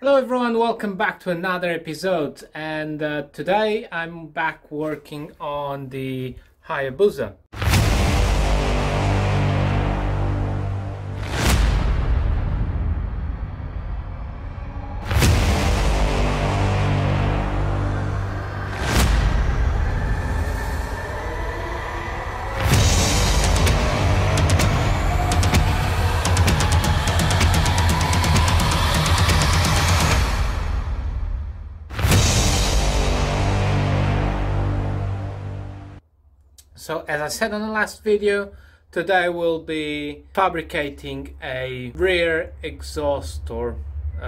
Hello everyone, welcome back to another episode, and today I'm back working on the Hayabusa. So as I said on the last video, today we'll be fabricating a rear exhaust or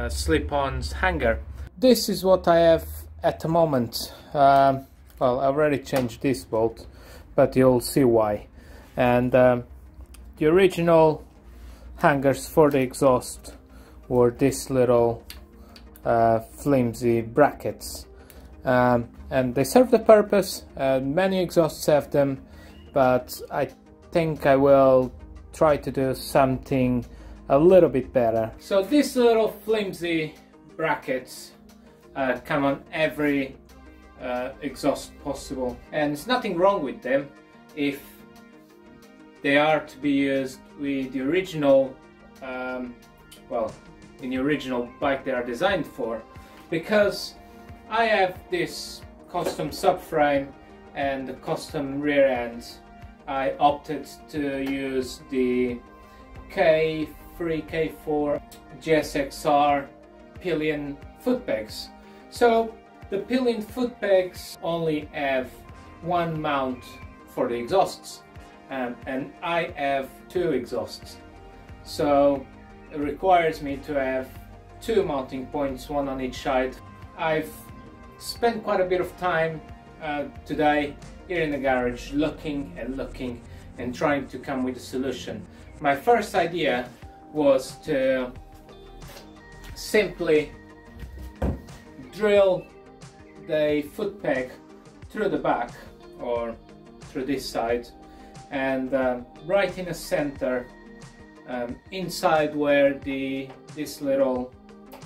slip-ons hanger. This is what I have at the moment. Well, I already changed this bolt, but you'll see why. And the original hangers for the exhaust were these little flimsy brackets. And they serve the purpose. Many exhausts have them, but I think I will try to do something a little bit better. So these little flimsy brackets come on every exhaust possible, and there's nothing wrong with them if they are to be used with the original, well, in the original bike they are designed for, because I have this custom subframe and the custom rear ends. I opted to use the K3, K4 GSXR pillion foot pegs. So the pillion foot pegs only have one mount for the exhausts, and I have two exhausts. So it requires me to have two mounting points, one on each side. I've spent quite a bit of time today here in the garage looking and trying to come with a solution. My first idea was to simply drill the foot peg through the back or through this side, and right in the center, inside where this little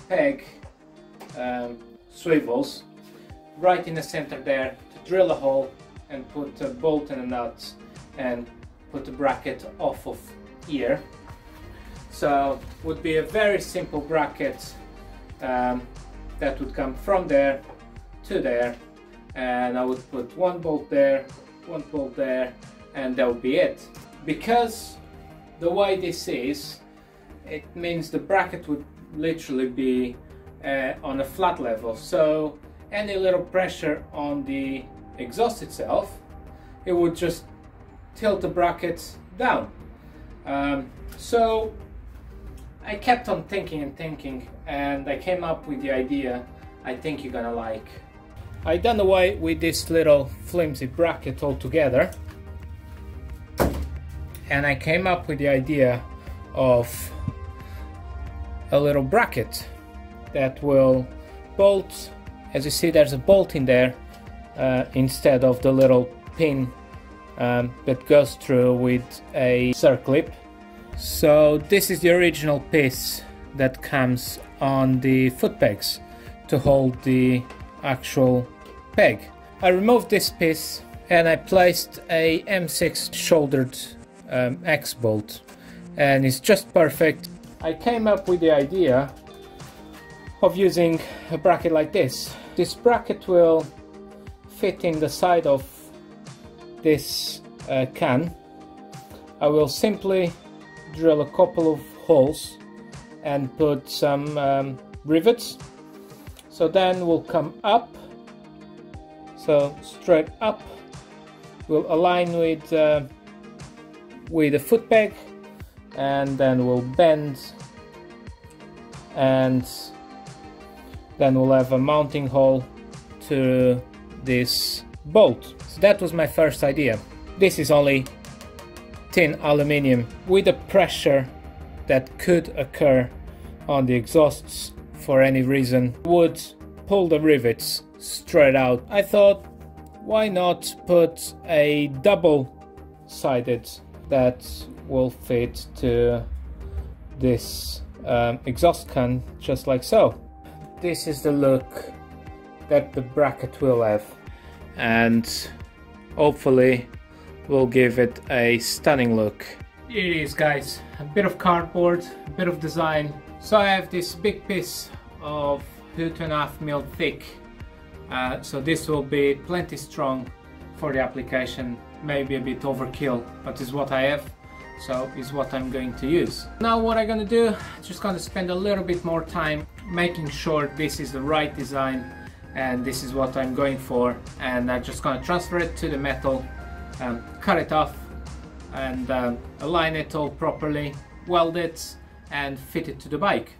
peg swivels, right in the center there, to drill a hole and put a bolt and a nut and put the bracket off of here. So would be a very simple bracket that would come from there to there, and I would put one bolt there, one bolt there, and that would be it. Because the way this is, it means the bracket would literally be on a flat level, so any little pressure on the exhaust itself, it would just tilt the bracket down. So I kept on thinking, and I came up with the idea I think you're gonna like. I done away with this little flimsy bracket altogether, and I came up with the idea of a little bracket that will bolt. As you see, there's a bolt in there instead of the little pin that goes through with a circlip. So this is the original piece that comes on the foot pegs to hold the actual peg. I removed this piece and I placed a M6 shouldered X bolt, and it's just perfect. I came up with the idea of using a bracket like this. This bracket will fit in the side of this can. I will simply drill a couple of holes and put some rivets. So then we'll come up, so straight up, we'll align with the foot peg, and then we'll bend and then we'll have a mounting hole to this bolt. So that was my first idea. This is only tin aluminium with the pressure that could occur on the exhausts for any reason would pull the rivets straight out. I thought, why not put a double-sided that will fit to this exhaust can, just like so. This is the look that the bracket will have, and hopefully will give it a stunning look. Here it is, guys, a bit of cardboard, a bit of design. So I have this big piece of 2.5 mm thick, so this will be plenty strong for the application. Maybe a bit overkill, but it's what I have, so it's what I'm going to use. Now what I'm gonna do, just gonna spend a little bit more time making sure this is the right design and this is what I'm going for, and I'm just gonna transfer it to the metal, cut it off, and align it all properly, weld it and fit it to the bike.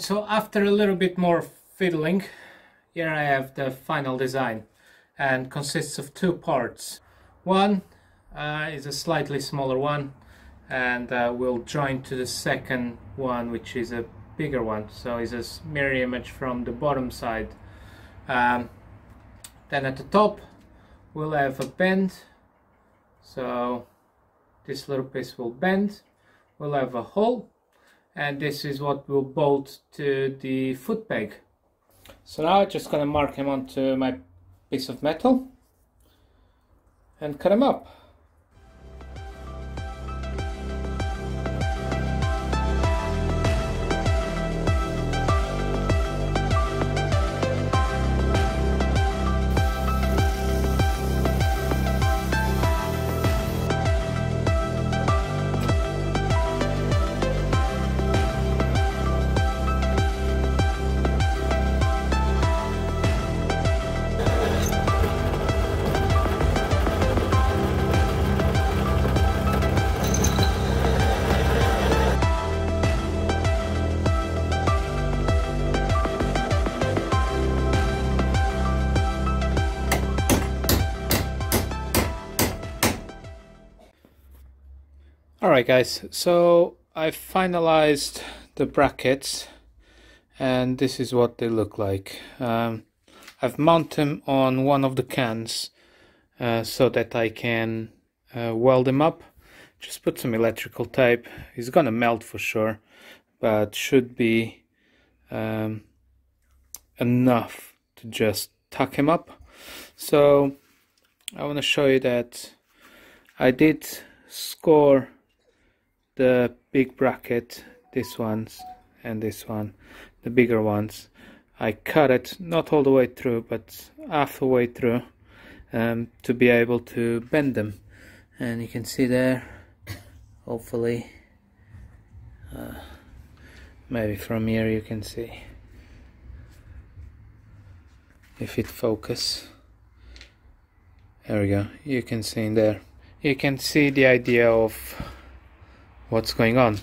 So after a little bit more fiddling, here I have the final design, and consists of two parts. One is a slightly smaller one, and will join to the second one, which is a bigger one, so it's a mirror image from the bottom side. Then at the top we'll have a bend, so this little piece will bend, we'll have a hole, and this is what will bolt to the foot peg. So now I'm just gonna mark him onto my piece of metal and cut him up. Alright guys, so I finalized the brackets and this is what they look like. I've mounted them on one of the cans so that I can weld them up. Just put some electrical tape. It's gonna melt for sure, but should be enough to just tuck him up. So I want to show you that I did score the big bracket, this one's and this one, the bigger ones. I cut it not all the way through, but half the way through, to be able to bend them. And you can see there, hopefully, maybe from here you can see, if it focus, there we go, you can see in there, you can see the idea of what's going on.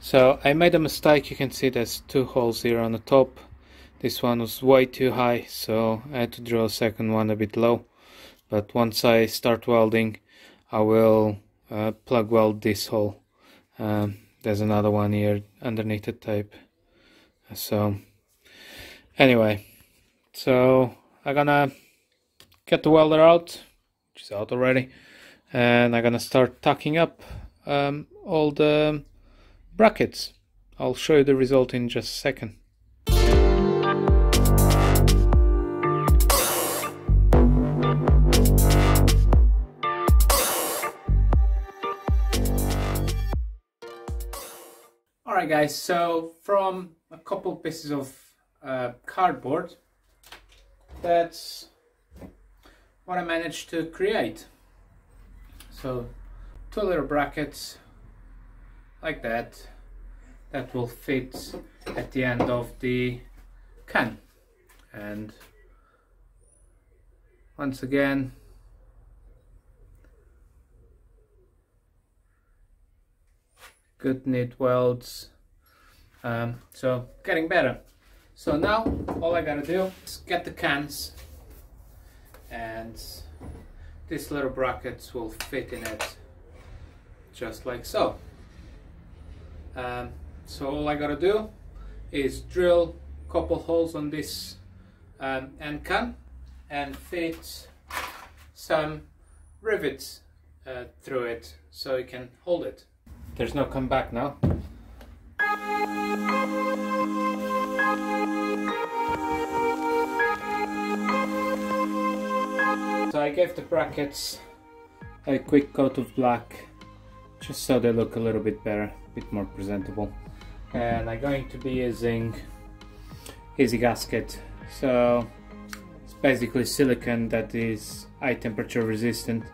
So I made a mistake. You can see there's two holes here on the top. This one was way too high, so I had to drill a second one a bit low, but once I start welding I will plug weld this hole. There's another one here underneath the tape. So anyway, so I'm gonna get the welder out, which is out already, and I'm gonna start tucking up all the brackets. I'll show you the result in just a second. Alright guys, so from a couple pieces of cardboard, that's what I managed to create. So two little brackets like that, that will fit at the end of the can. And once again, good neat welds. So getting better. So now all I gotta do is get the cans, and these little brackets will fit in it just like so. So all I gotta do is drill a couple holes on this end can and fit some rivets through it so you can hold it. There's no comeback now. So I gave the brackets a quick coat of black, just so they look a little bit better, a bit more presentable. And I'm going to be using Easy Gasket. So it's basically silicone that is high temperature resistant.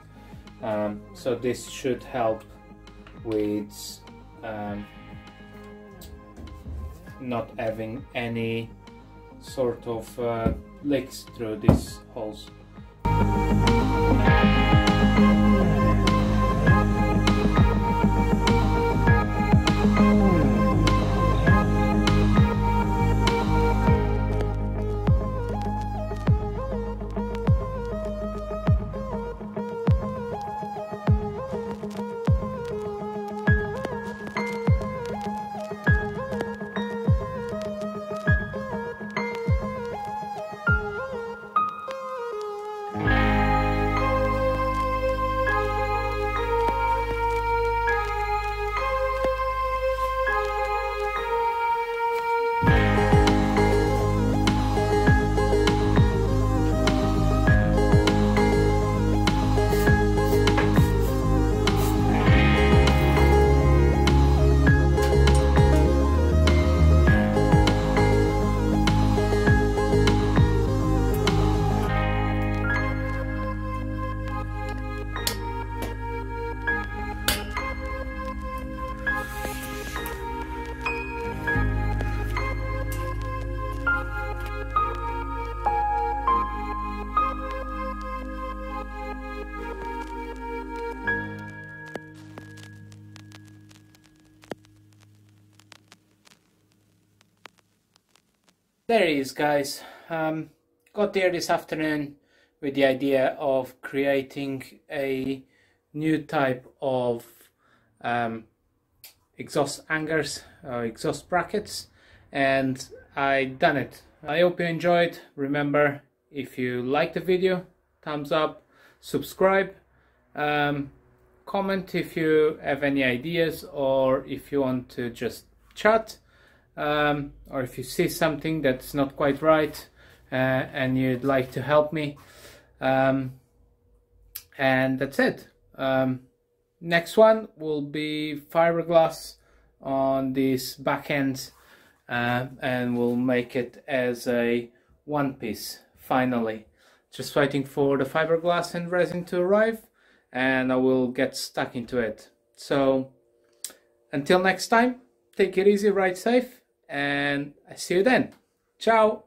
So this should help with not having any sort of leaks through these holes. There it is, guys. Got there this afternoon with the idea of creating a new type of exhaust hangers or exhaust brackets, and I done it. I hope you enjoyed. Remember, if you like the video, thumbs up, subscribe, comment if you have any ideas, or if you want to just chat. Or if you see something that's not quite right and you'd like to help me. And that's it. Next one will be fiberglass on this back end, and we'll make it as a one piece finally. Just waiting for the fiberglass and resin to arrive, and I will get stuck into it. So until next time, take it easy, ride safe, and I see you then. Ciao.